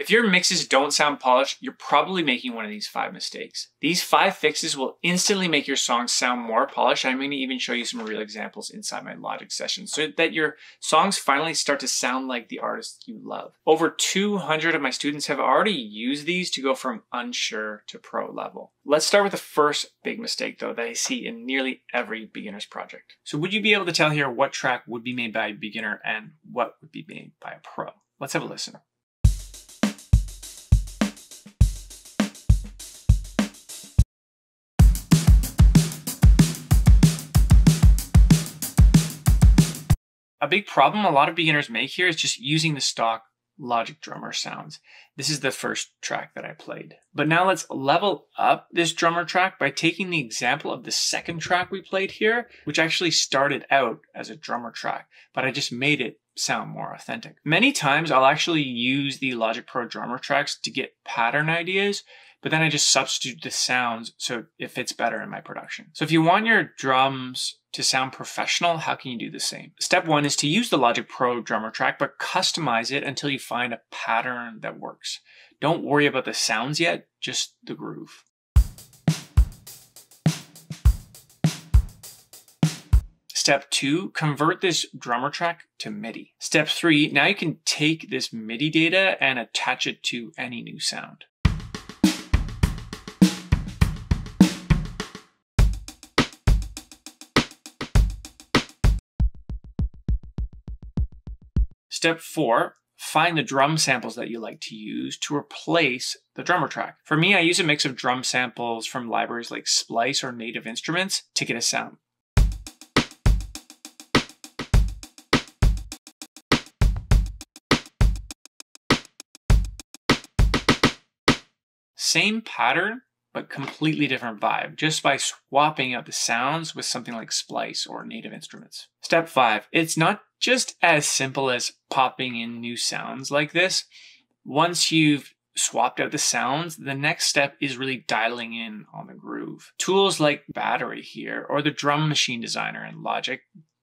If your mixes don't sound polished, you're probably making one of these 5 mistakes. These 5 fixes will instantly make your song sound more polished. I'm going to even show you some real examples inside my Logic session so that your songs finally start to sound like the artist you love. Over 200 of my students have already used these to go from unsure to pro level. Let's start with the first big mistake though that I see in nearly every beginner's project. So would you be able to tell here what track would be made by a beginner and what would be made by a pro? Let's have a listen. A big problem a lot of beginners make here is just using the stock Logic drummer sounds. This is the first track that I played. But now let's level up this drummer track by taking the example of the second track we played here, which actually started out as a drummer track, but I just made it sound more authentic. Many times I'll actually use the Logic Pro drummer tracks to get pattern ideas, but then I just substitute the sounds so it fits better in my production. So if you want your drums to sound professional, how can you do the same? Step 1 is to use the Logic Pro drummer track, but customize it until you find a pattern that works. Don't worry about the sounds yet, just the groove. Step 2, convert this drummer track to MIDI. Step 3, now you can take this MIDI data and attach it to any new sound. Step 4, find the drum samples that you like to use to replace the drummer track. For me, I use a mix of drum samples from libraries like Splice or Native Instruments to get a sound. Same pattern, but completely different vibe, just by swapping out the sounds with something like Splice or Native Instruments. Step 5, it's not just as simple as popping in new sounds like this. Once you've swapped out the sounds, the next step is really dialing in on the groove. Tools like Battery here, or the Drum Machine Designer in Logic,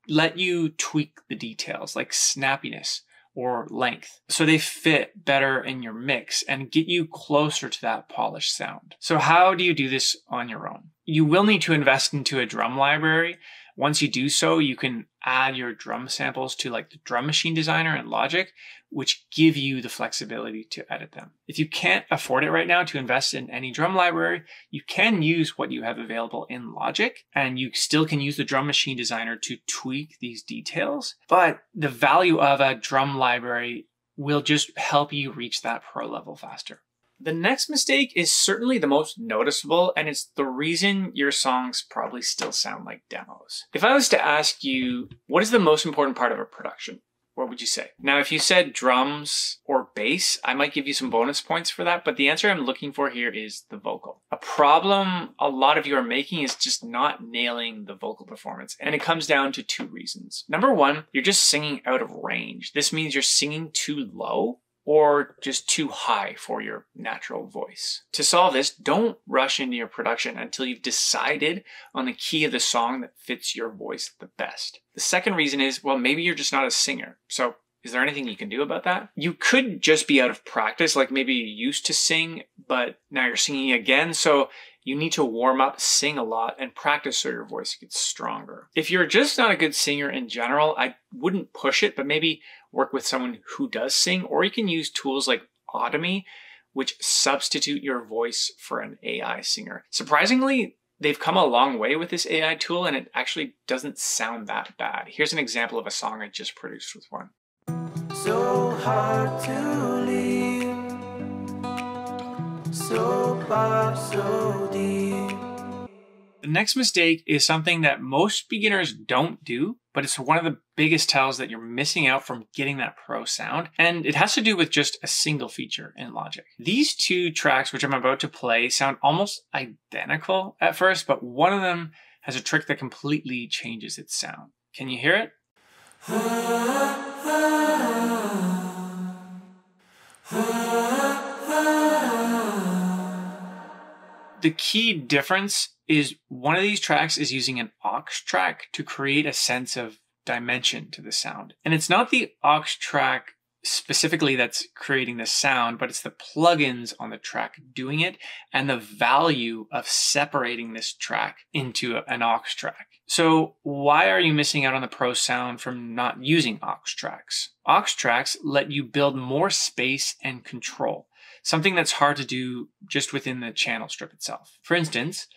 let you tweak the details like snappiness or length, so they fit better in your mix and get you closer to that polished sound. So how do you do this on your own? You will need to invest into a drum library. Once you do so, you can add your drum samples to like the Drum Machine Designer and Logic, which give you the flexibility to edit them. If you can't afford it right now to invest in any drum library, you can use what you have available in Logic, and you still can use the Drum Machine Designer to tweak these details. But the value of a drum library will just help you reach that pro level faster. The next mistake is certainly the most noticeable, and it's the reason your songs probably still sound like demos. If I was to ask you, what is the most important part of a production? What would you say? Now, if you said drums or bass, I might give you some bonus points for that, but the answer I'm looking for here is the vocal. A problem a lot of you are making is just not nailing the vocal performance, and it comes down to 2 reasons. Number 1, you're just singing out of range. This means you're singing too low or just too high for your natural voice. To solve this, don't rush into your production until you've decided on the key of the song that fits your voice the best. The second reason is, well, maybe you're just not a singer. So is there anything you can do about that? You could just be out of practice, like maybe you used to sing, but now you're singing again. So you need to warm up, sing a lot, and practice so your voice gets stronger. If you're just not a good singer in general, I wouldn't push it, but maybe work with someone who does sing, or you can use tools like Automy, which substitute your voice for an AI singer. Surprisingly, they've come a long way with this AI tool, and it actually doesn't sound that bad. Here's an example of a song I just produced with one. So hard to leave, so far, so deep. The next mistake is something that most beginners don't do, but it's one of the biggest tells that you're missing out from getting that pro sound, and it has to do with just a single feature in Logic. These 2 tracks, which I'm about to play, sound almost identical at first, but one of them has a trick that completely changes its sound. Can you hear it? The key difference is one of these tracks is using an aux track to create a sense of dimension to the sound. And it's not the aux track specifically that's creating this sound, but it's the plugins on the track doing it and the value of separating this track into an aux track. So why are you missing out on the pro sound from not using aux tracks? Aux tracks let you build more space and control, something that's hard to do just within the channel strip itself. For instance,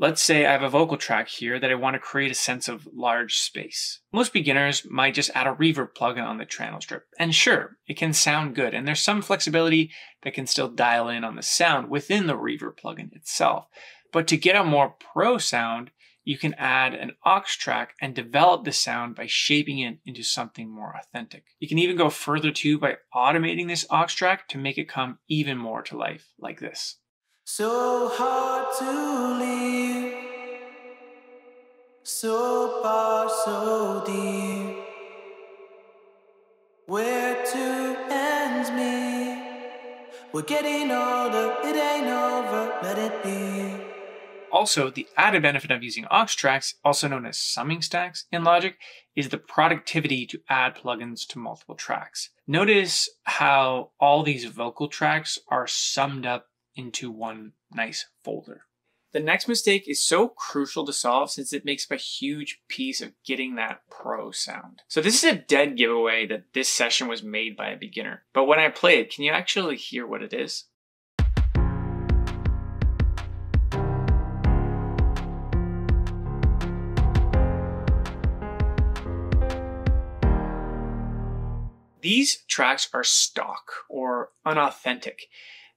let's say I have a vocal track here that I want to create a sense of large space. Most beginners might just add a reverb plugin on the channel strip. And sure, it can sound good. And there's some flexibility that can still dial in on the sound within the reverb plugin itself. But to get a more pro sound, you can add an aux track and develop the sound by shaping it into something more authentic. You can even go further too by automating this aux track to make it come even more to life like this. So hard to leave, so far, so deep, where to end me, we're getting older, it ain't over, let it be. Also, the added benefit of using aux tracks, also known as summing stacks in Logic, is the productivity to add plugins to multiple tracks. Notice how all these vocal tracks are summed up into one nice folder. The next mistake is so crucial to solve since it makes up a huge piece of getting that pro sound. So this is a dead giveaway that this session was made by a beginner. But when I play it, can you actually hear what it is? These tracks are stock or unauthentic.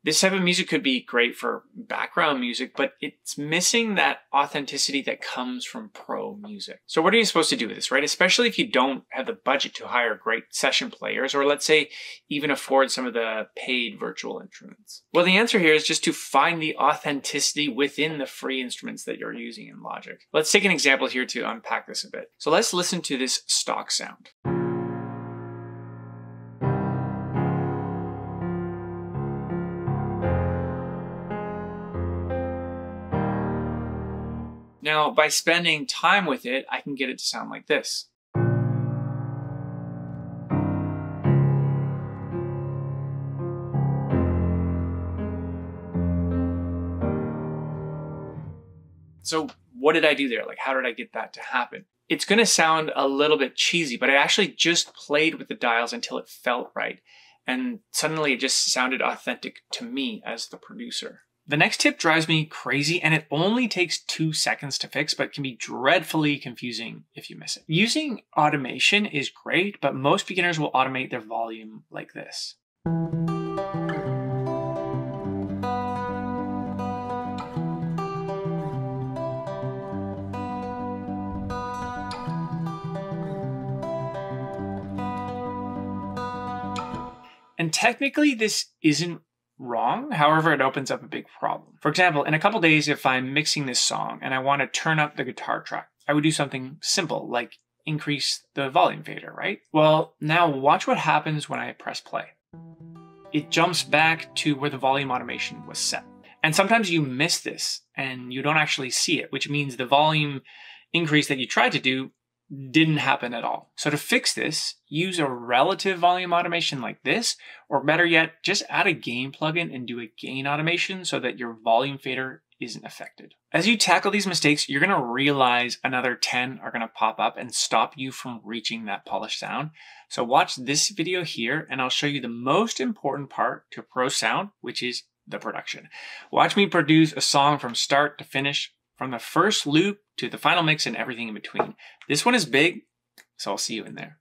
This type of music could be great for background music, but it's missing that authenticity that comes from pro music. So what are you supposed to do with this, right? Especially if you don't have the budget to hire great session players, or let's say even afford some of the paid virtual instruments. Well, the answer here is just to find the authenticity within the free instruments that you're using in Logic. Let's take an example here to unpack this a bit. So let's listen to this stock sound. Now, by spending time with it, I can get it to sound like this. So what did I do there? Like, how did I get that to happen? It's going to sound a little bit cheesy, but I actually just played with the dials until it felt right. And suddenly it just sounded authentic to me as the producer. The next tip drives me crazy, and it only takes 2 seconds to fix, but can be dreadfully confusing if you miss it. Using automation is great, but most beginners will automate their volume like this. And technically, this isn't wrong. However, it opens up a big problem. For example, in a couple days, if I'm mixing this song and I want to turn up the guitar track, I would do something simple like increase the volume fader, right? Well, now watch what happens when I press play. It jumps back to where the volume automation was set. And sometimes you miss this and you don't actually see it, which means the volume increase that you tried to do didn't happen at all. So to fix this, use a relative volume automation like this, or better yet, just add a gain plugin and do a gain automation so that your volume fader isn't affected. As you tackle these mistakes, you're going to realize another 10 are going to pop up and stop you from reaching that polished sound. So watch this video here, and I'll show you the most important part to pro sound, which is the production. Watch me produce a song from start to finish, from the first loop to the final mix and everything in between. This one is big, so I'll see you in there.